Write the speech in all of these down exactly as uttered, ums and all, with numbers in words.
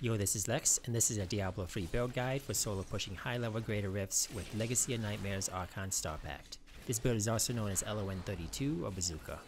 Yo, this is Lex, and this is a Diablo three build guide for solo pushing high level greater rifts with Legacy of Nightmares Archon Star Pact. This build is also known as L O N thirty-two or Bazooka.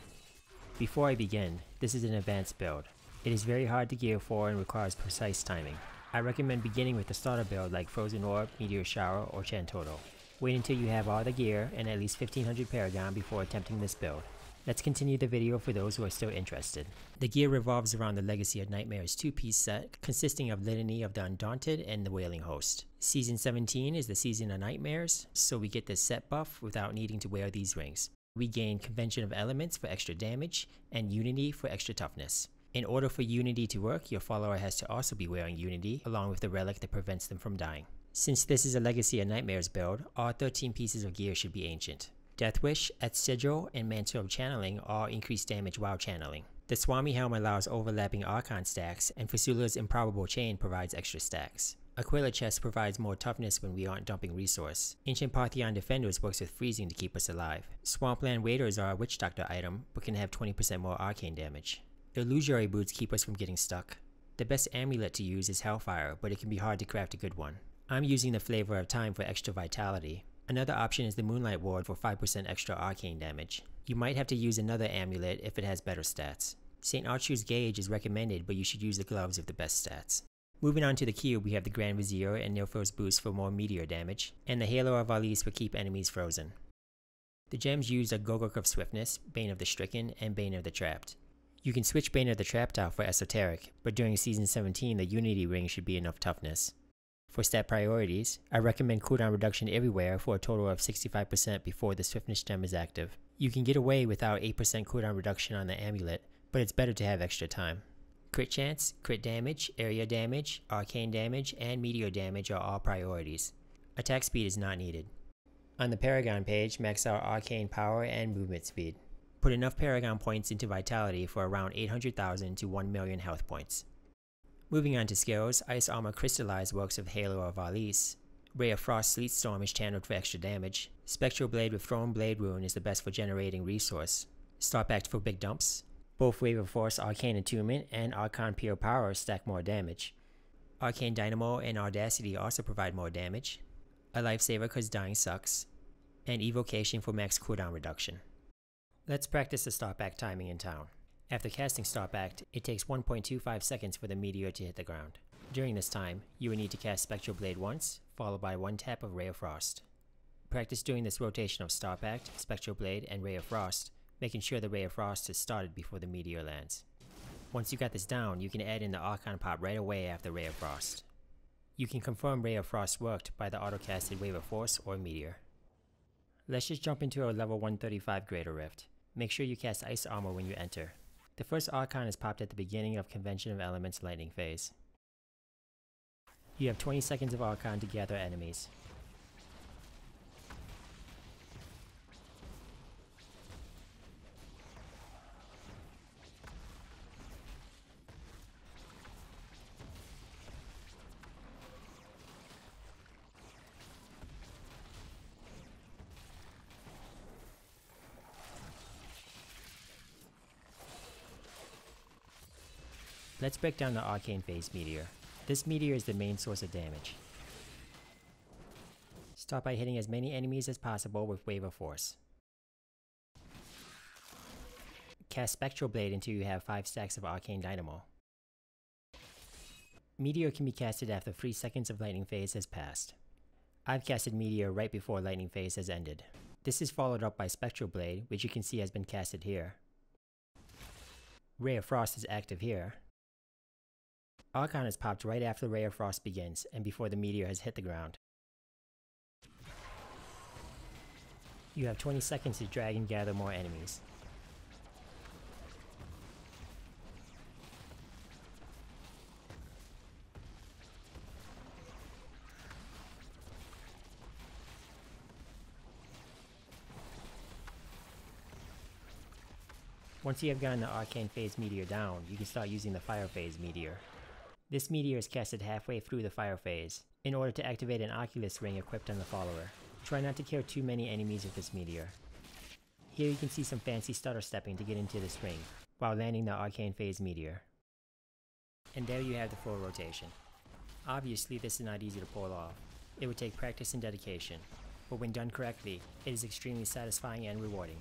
Before I begin, this is an advanced build. It is very hard to gear for and requires precise timing. I recommend beginning with a starter build like Frozen Orb, Meteor Shower, or Chantoto. Wait until you have all the gear and at least fifteen hundred Paragon before attempting this build. Let's continue the video for those who are still interested. The gear revolves around the Legacy of Nightmares two-piece set, consisting of Litany of the Undaunted and the Wailing Host. Season seventeen is the Season of Nightmares, so we get this set buff without needing to wear these rings. We gain Convention of Elements for extra damage, and Unity for extra toughness. In order for Unity to work, your follower has to also be wearing Unity, along with the relic that prevents them from dying. Since this is a Legacy of Nightmares build, all thirteen pieces of gear should be ancient. Deathwish, Sigil, and Mantra Channeling all increase damage while channeling. The Swami helm allows overlapping Archon stacks, and Fusula's Improbable Chain provides extra stacks. Aquila chest provides more toughness when we aren't dumping resource. Ancient Parthian Defenders works with freezing to keep us alive. Swampland Waiters are a Witch Doctor item, but can have twenty percent more Arcane damage. Illusory boots keep us from getting stuck. The best amulet to use is Hellfire, but it can be hard to craft a good one. I'm using the Flavor of Time for extra vitality. Another option is the Moonlight Ward for five percent extra Arcane damage. You might have to use another amulet if it has better stats. Saint Archer's Gauge is recommended, but you should use the gloves with the best stats. Moving on to the cube, we have the Grand Vizier and Nilfil's boost for more meteor damage, and the Halo of Alice for keep enemies frozen. The gems used are Gogok of Swiftness, Bane of the Stricken, and Bane of the Trapped. You can switch Bane of the Trapped out for Esoteric, but during Season seventeen the Unity Ring should be enough toughness. For stat priorities, I recommend cooldown reduction everywhere for a total of sixty-five percent before the Swiftness gem is active. You can get away without eight percent cooldown reduction on the amulet, but it's better to have extra time. Crit chance, crit damage, area damage, arcane damage, and meteor damage are all priorities. Attack speed is not needed. On the Paragon page, max out arcane power and movement speed. Put enough Paragon points into vitality for around eight hundred thousand to one million health points. Moving on to skills, Ice Armor Crystallized works with Halo of Alice. Ray of Frost Sleet Storm is channeled for extra damage. Spectral Blade with Thrown Blade Rune is the best for generating resource. Startback for big dumps. Both Wave of Force Arcane Attunement and Archon Pure Power stack more damage. Arcane Dynamo and Audacity also provide more damage. A Lifesaver cause dying sucks. And Evocation for max cooldown reduction. Let's practice the Startback timing in town. After casting Startback, it takes one point two five seconds for the meteor to hit the ground. During this time, you will need to cast Spectral Blade once, followed by one tap of Ray of Frost. Practice doing this rotation of Startback, Spectral Blade, and Ray of Frost, making sure the Ray of Frost is started before the meteor lands. Once you got this down, you can add in the Archon Pop right away after Ray of Frost. You can confirm Ray of Frost worked by the autocasted Wave of Force or Meteor. Let's just jump into a level one thirty-five Greater Rift. Make sure you cast Ice Armor when you enter. The first Archon is popped at the beginning of Convention of Elements Lightning Phase. You have twenty seconds of Archon to gather enemies. Let's break down the Arcane Phase meteor. This meteor is the main source of damage. Start by hitting as many enemies as possible with Wave of Force. Cast Spectral Blade until you have five stacks of Arcane Dynamo. Meteor can be casted after three seconds of Lightning Phase has passed. I've casted Meteor right before Lightning Phase has ended. This is followed up by Spectral Blade, which you can see has been casted here. Ray of Frost is active here. Archon is popped right after Ray of Frost begins, and before the meteor has hit the ground. You have twenty seconds to drag and gather more enemies. Once you have gotten the Arcane Phase meteor down, you can start using the Fire Phase meteor. This meteor is casted halfway through the Fire Phase, in order to activate an Oculus Ring equipped on the follower. Try not to kill too many enemies with this meteor. Here you can see some fancy stutter stepping to get into this ring, while landing the Arcane Phase meteor. And there you have the full rotation. Obviously this is not easy to pull off. It would take practice and dedication, but when done correctly, it is extremely satisfying and rewarding.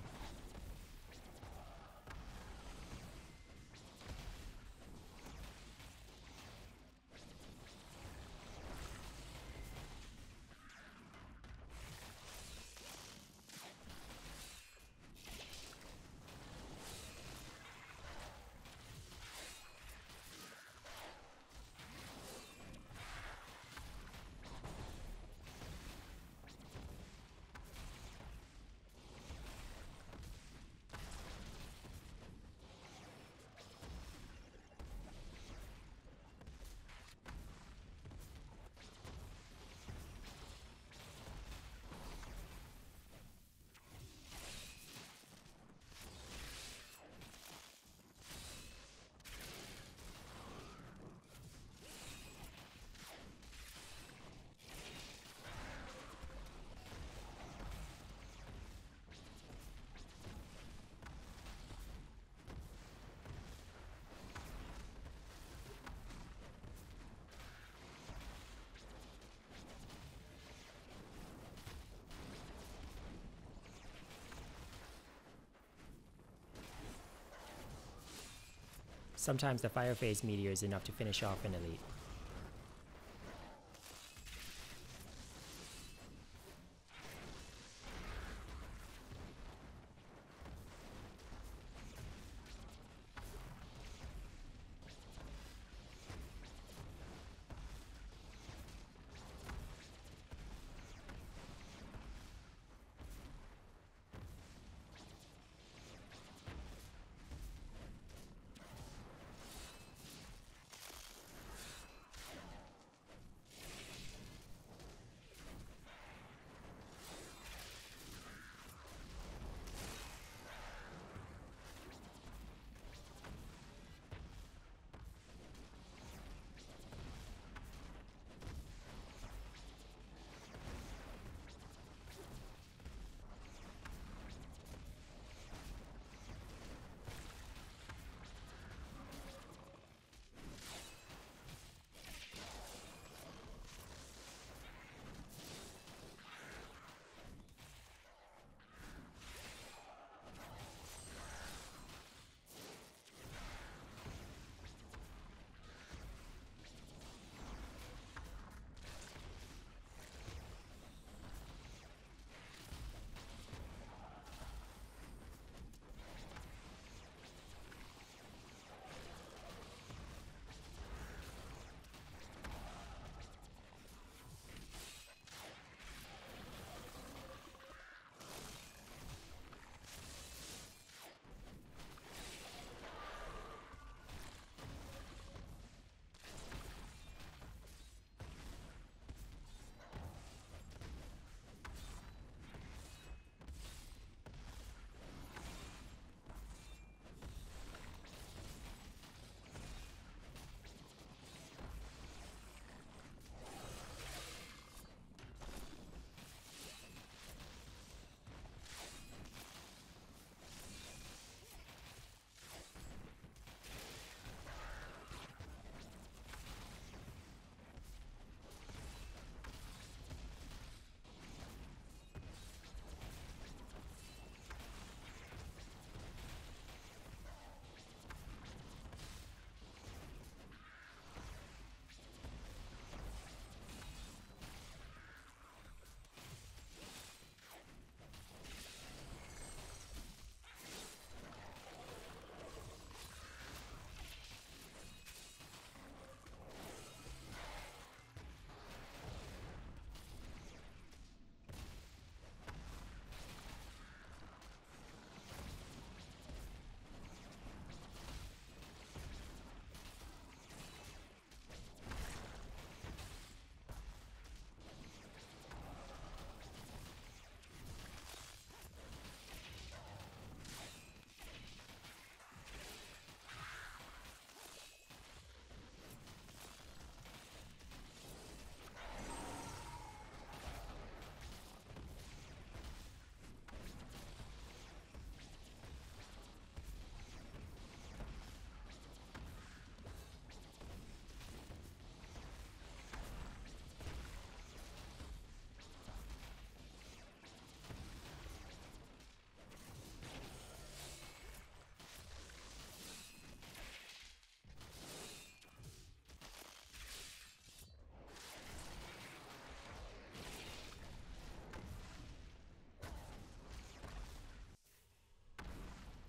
Sometimes the Fire Phase Meteor is enough to finish off an elite.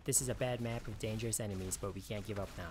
This is a bad map with dangerous enemies, but we can't give up now.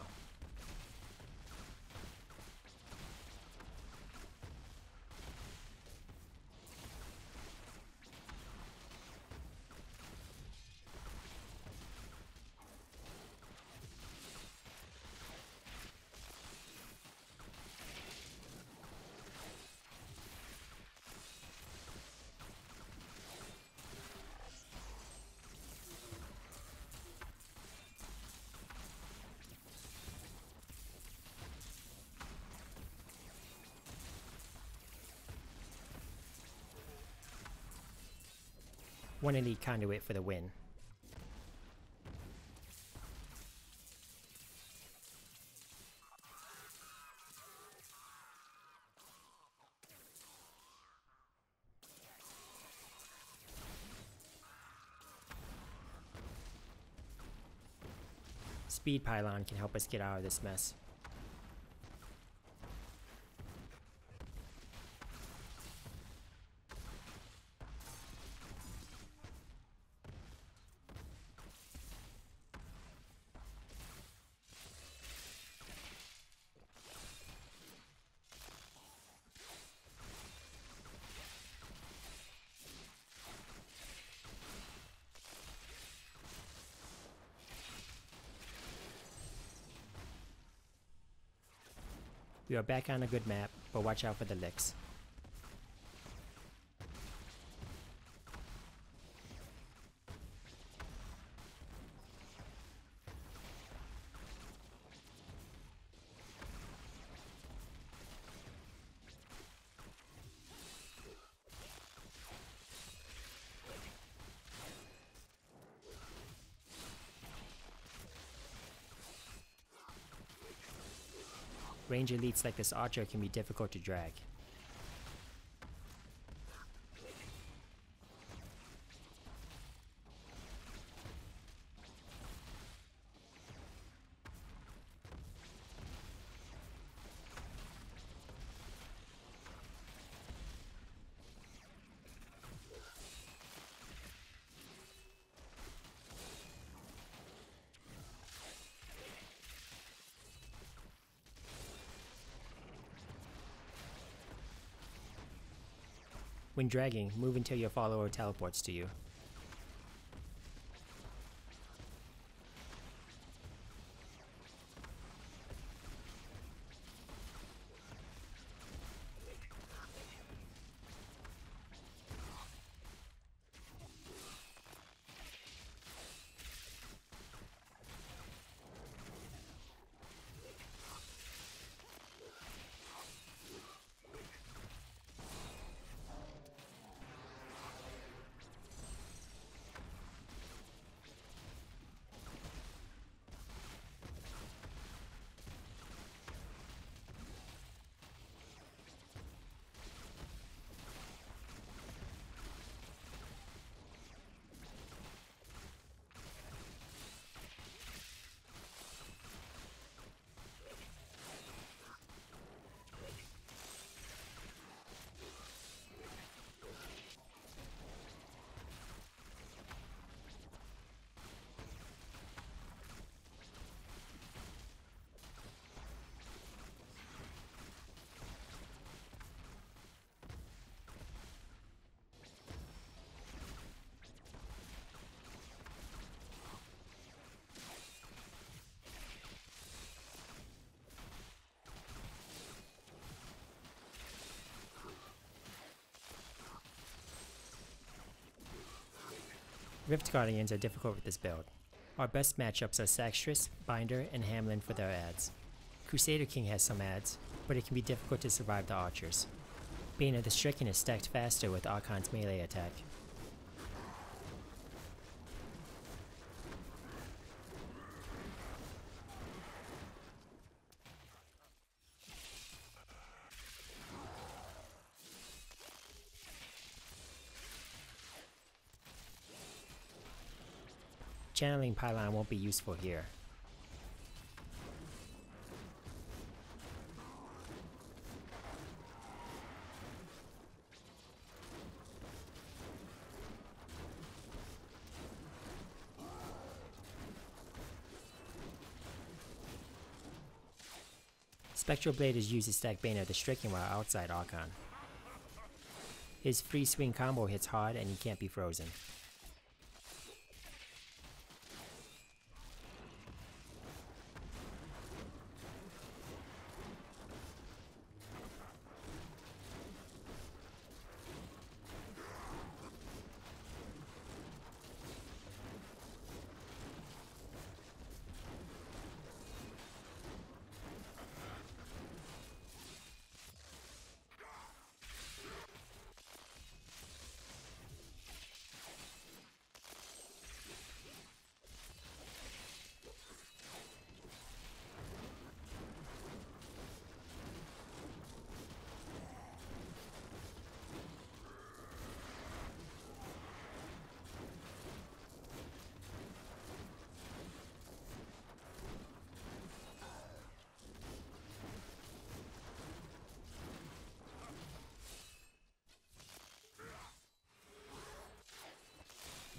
One elite conduit for the win. Speed Pylon can help us get out of this mess. We are back on a good map, but watch out for the licks. Range elites like this archer can be difficult to drag. When dragging, move until your follower teleports to you. Rift Guardians are difficult with this build. Our best matchups are Saxtress, Binder, and Hamlin for their adds. Crusader King has some adds, but it can be difficult to survive the archers. Bane of the Stricken is stacked faster with Archon's melee attack. Channeling Pylon won't be useful here. Spectral Blade is used to stack Bane of the Stricken while outside Archon. His free swing combo hits hard and he can't be frozen.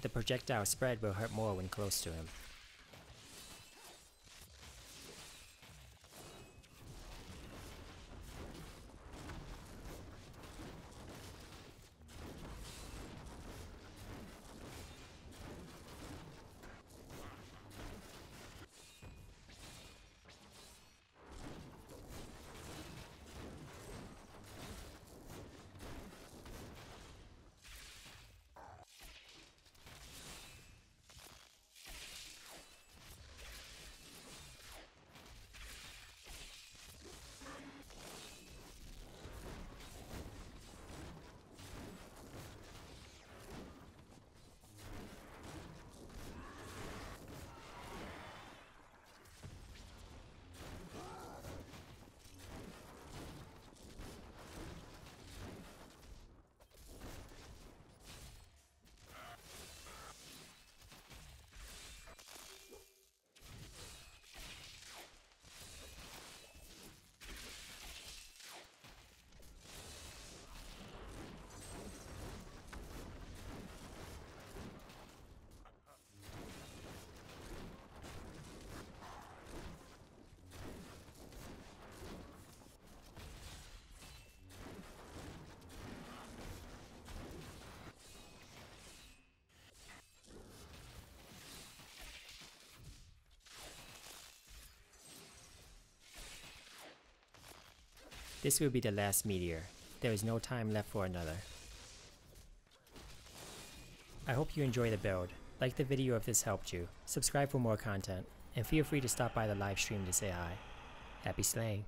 The projectile spread will hurt more when close to him. This will be the last meteor. There is no time left for another. I hope you enjoy the build. Like the video if this helped you, subscribe for more content, and feel free to stop by the live stream to say hi. Happy slaying!